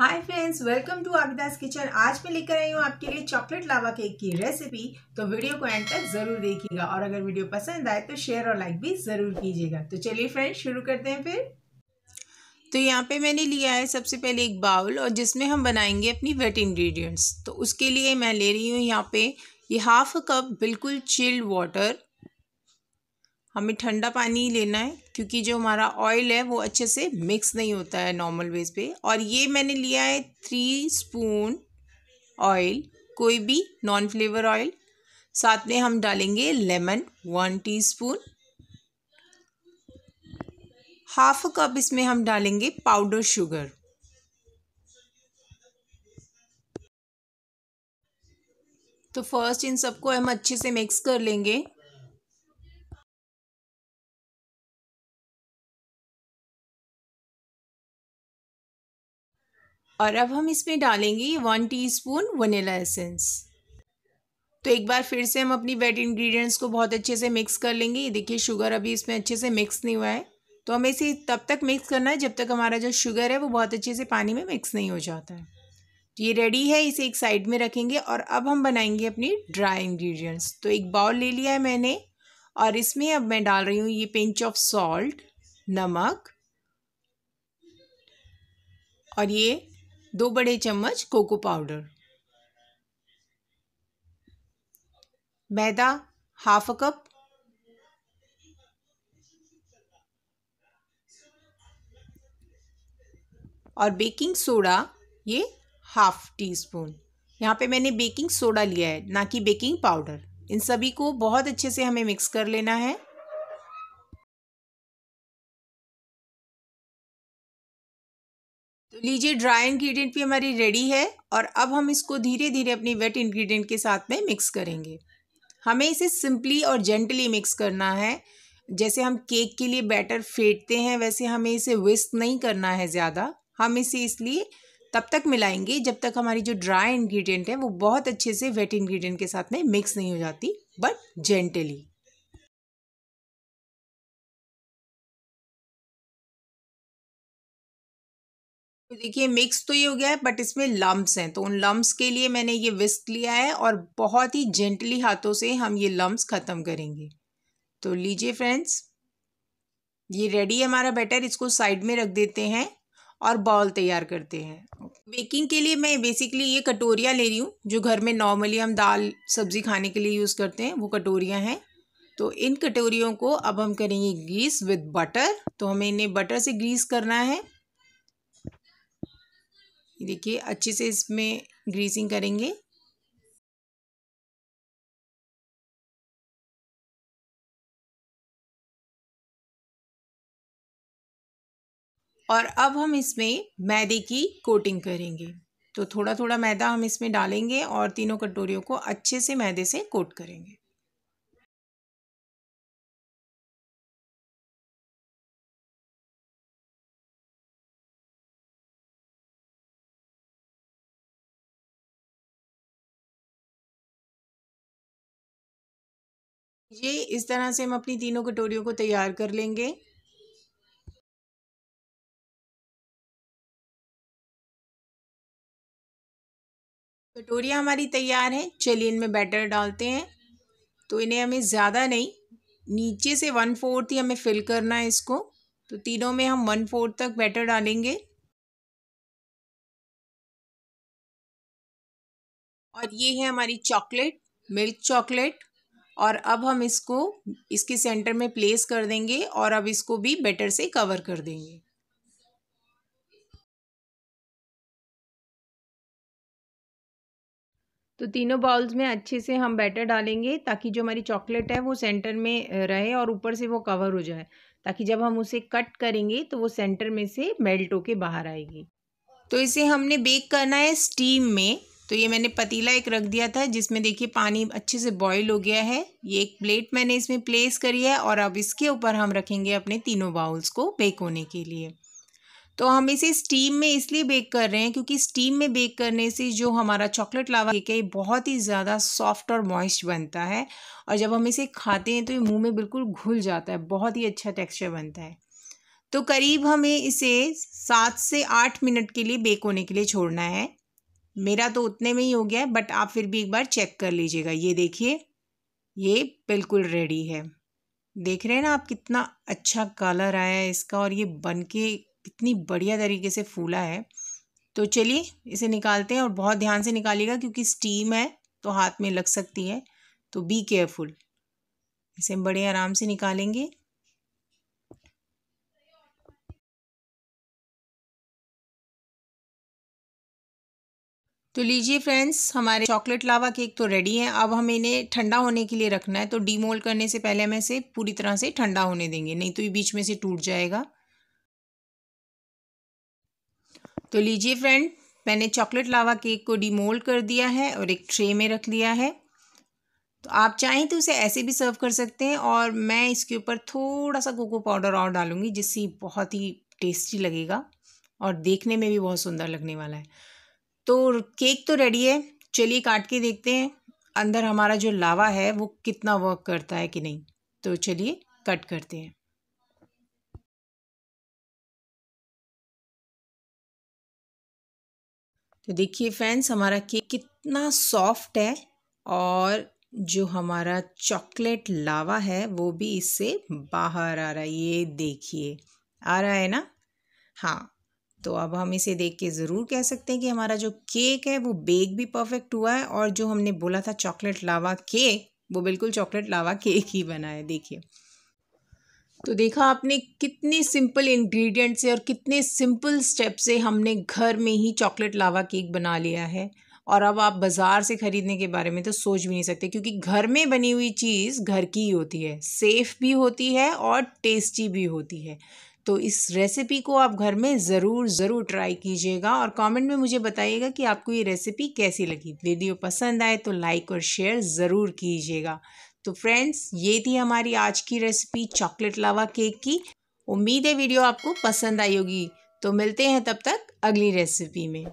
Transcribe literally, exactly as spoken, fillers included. Hi friends, welcome to Abida's kitchen. आज मैं लेकर आई हूँ आपके लिए चॉकलेट लावा केक की रेसिपी, तो वीडियो को एंड तक जरूर देखिएगा और अगर वीडियो पसंद आए तो शेयर और लाइक भी ज़रूर कीजिएगा। तो चलिए फ्रेंड्स शुरू करते हैं। फिर तो यहाँ पे मैंने लिया है सबसे पहले एक बाउल और जिसमें हम बनाएंगे अपनी वेट इन्ग्रीडियंट्स। तो उसके लिए मैं ले रही हूँ यहाँ पे ये हाफ कप बिल्कुल चिल्ड वाटर। हमें ठंडा पानी ही लेना है क्योंकि जो हमारा ऑयल है वो अच्छे से मिक्स नहीं होता है नॉर्मल वेज पे। और ये मैंने लिया है थ्री स्पून ऑयल, कोई भी नॉन फ्लेवर ऑयल। साथ में हम डालेंगे lemon one teaspoon. Half cup इसमें हम डालेंगे पाउडर शुगर। तो फर्स्ट इन सबको हम अच्छे से मिक्स कर लेंगे। और अब हम इसमें डालेंगे वन टीस्पून वनीला एसेंस। तो एक बार फिर से हम अपनी वेट इंग्रेडिएंट्स को बहुत अच्छे से मिक्स कर लेंगे। ये देखिए शुगर अभी इसमें अच्छे से मिक्स नहीं हुआ है, तो हमें इसे तब तक मिक्स करना है जब तक हमारा जो शुगर है वो बहुत अच्छे से पानी में मिक्स नहीं हो जाता है। तो ये रेडी है, इसे एक साइड में रखेंगे। और अब हम बनाएंगे अपनी ड्राई इंग्रेडिएंट्स। तो एक बाउल ले लिया है मैंने और इसमें अब मैं डाल रही हूँ ये पिंच ऑफ सॉल्ट, नमक और ये दो बड़े चम्मच कोको पाउडर, मैदा हाफ कप, और बेकिंग सोडा ये हाफ टी स्पून। यहाँ पे मैंने बेकिंग सोडा लिया है, ना कि बेकिंग पाउडर। इन सभी को बहुत अच्छे से हमें मिक्स कर लेना है। तो लीजिए, ड्राई इंग्रेडिएंट भी हमारी रेडी है और अब हम इसको धीरे धीरे अपनी वेट इंग्रेडिएंट के साथ में मिक्स करेंगे। हमें इसे सिंपली और जेंटली मिक्स करना है। जैसे हम केक के लिए बैटर फेंटते हैं वैसे हमें इसे व्हिस्क नहीं करना है ज़्यादा। हम इसे इसलिए तब तक मिलाएंगे जब तक हमारी जो ड्राई इंग्रेडिएंट है वो बहुत अच्छे से वेट इंग्रेडिएंट के साथ में मिक्स नहीं हो जाती, बट जेंटली। तो देखिए मिक्स तो ये हो गया है, बट इसमें लम्ब्स हैं, तो उन लम्ब्स के लिए मैंने ये विस्क लिया है और बहुत ही जेंटली हाथों से हम ये लम्ब्स ख़त्म करेंगे। तो लीजिए फ्रेंड्स, ये रेडी है हमारा बैटर। इसको साइड में रख देते हैं और बाउल तैयार करते हैं। बेकिंग के लिए मैं बेसिकली ये कटोरियाँ ले रही हूँ, जो घर में नॉर्मली हम दाल सब्ज़ी खाने के लिए यूज़ करते हैं वो कटोरियाँ हैं। तो इन कटोरियों को अब हम करेंगे ग्रीस विद बटर। तो हमें इन्हें बटर से ग्रीस करना है। देखिए अच्छे से इसमें ग्रीसिंग करेंगे। और अब हम इसमें मैदे की कोटिंग करेंगे। तो थोड़ा थोड़ा मैदा हम इसमें डालेंगे और तीनों कटोरियों को अच्छे से मैदे से कोट करेंगे। ये इस तरह से हम अपनी तीनों कटोरियों को तैयार कर लेंगे। कटोरियाँ हमारी तैयार हैं। चलिए इनमें बैटर डालते हैं। तो इन्हें हमें ज़्यादा नहीं, नीचे से वन फोर्थ ही हमें फिल करना है इसको। तो तीनों में हम वन फोर्थ तक बैटर डालेंगे। और ये है हमारी चॉकलेट, मिल्क चॉकलेट। और अब हम इसको इसके सेंटर में प्लेस कर देंगे और अब इसको भी बैटर से कवर कर देंगे। तो तीनों बाउल्स में अच्छे से हम बैटर डालेंगे ताकि जो हमारी चॉकलेट है वो सेंटर में रहे और ऊपर से वो कवर हो जाए, ताकि जब हम उसे कट करेंगे तो वो सेंटर में से मेल्ट होके बाहर आएगी। तो इसे हमने बेक करना है स्टीम में। तो ये मैंने पतीला एक रख दिया था जिसमें देखिए पानी अच्छे से बॉईल हो गया है। ये एक प्लेट मैंने इसमें प्लेस करी है और अब इसके ऊपर हम रखेंगे अपने तीनों बाउल्स को बेक होने के लिए। तो हम इसे स्टीम में इसलिए बेक कर रहे हैं क्योंकि स्टीम में बेक करने से जो हमारा चॉकलेट लावा केक है ये बहुत ही ज़्यादा सॉफ्ट और मॉइस्ट बनता है और जब हम इसे खाते हैं तो ये मुँह में बिल्कुल घुल जाता है, बहुत ही अच्छा टेक्स्चर बनता है। तो करीब हमें इसे सात से आठ मिनट के लिए बेक होने के लिए छोड़ना है। मेरा तो उतने में ही हो गया है, बट आप फिर भी एक बार चेक कर लीजिएगा। ये देखिए, ये बिल्कुल रेडी है। देख रहे हैं ना आप, कितना अच्छा कलर आया है इसका और ये बनके कितनी बढ़िया तरीके से फूला है। तो चलिए इसे निकालते हैं और बहुत ध्यान से निकालिएगा क्योंकि स्टीम है तो हाथ में लग सकती है, तो बी केयरफुल। इसे हम बड़े आराम से निकालेंगे। तो लीजिए फ्रेंड्स, हमारे चॉकलेट लावा केक तो रेडी है। अब हमें इन्हें ठंडा होने के लिए रखना है, तो डीमोल्ड करने से पहले हम इसे पूरी तरह से ठंडा होने देंगे, नहीं तो ये बीच में से टूट जाएगा। तो लीजिए फ्रेंड, मैंने चॉकलेट लावा केक को डीमोल्ड कर दिया है और एक ट्रे में रख लिया है। तो आप चाहें तो उसे ऐसे भी सर्व कर सकते हैं और मैं इसके ऊपर थोड़ा सा कोको पाउडर और डालूंगी, जिससे बहुत ही टेस्टी लगेगा और देखने में भी बहुत सुंदर लगने वाला है। तो केक तो रेडी है, चलिए काट के देखते हैं अंदर हमारा जो लावा है वो कितना वर्क करता है कि नहीं। तो चलिए कट करते हैं। तो देखिए फ्रेंड्स, हमारा केक कितना सॉफ्ट है और जो हमारा चॉकलेट लावा है वो भी इससे बाहर आ रहा है। ये देखिए आ रहा है ना। हाँ, तो अब हम इसे देख के ज़रूर कह सकते हैं कि हमारा जो केक है वो बेक भी परफेक्ट हुआ है और जो हमने बोला था चॉकलेट लावा केक, वो बिल्कुल चॉकलेट लावा केक ही बना है। देखिए, तो देखा आपने कितने सिंपल इंग्रेडिएंट से और कितने सिंपल स्टेप से हमने घर में ही चॉकलेट लावा केक बना लिया है। और अब आप बाज़ार से ख़रीदने के बारे में तो सोच भी नहीं सकते, क्योंकि घर में बनी हुई चीज़ घर की ही होती है, सेफ़ भी होती है और टेस्टी भी होती है। तो इस रेसिपी को आप घर में ज़रूर ज़रूर ट्राई कीजिएगा और कमेंट में मुझे बताइएगा कि आपको ये रेसिपी कैसी लगी। वीडियो पसंद आए तो लाइक और शेयर ज़रूर कीजिएगा। तो फ्रेंड्स, ये थी हमारी आज की रेसिपी चॉकलेट लावा केक की। उम्मीद है वीडियो आपको पसंद आई होगी। तो मिलते हैं तब तक अगली रेसिपी में।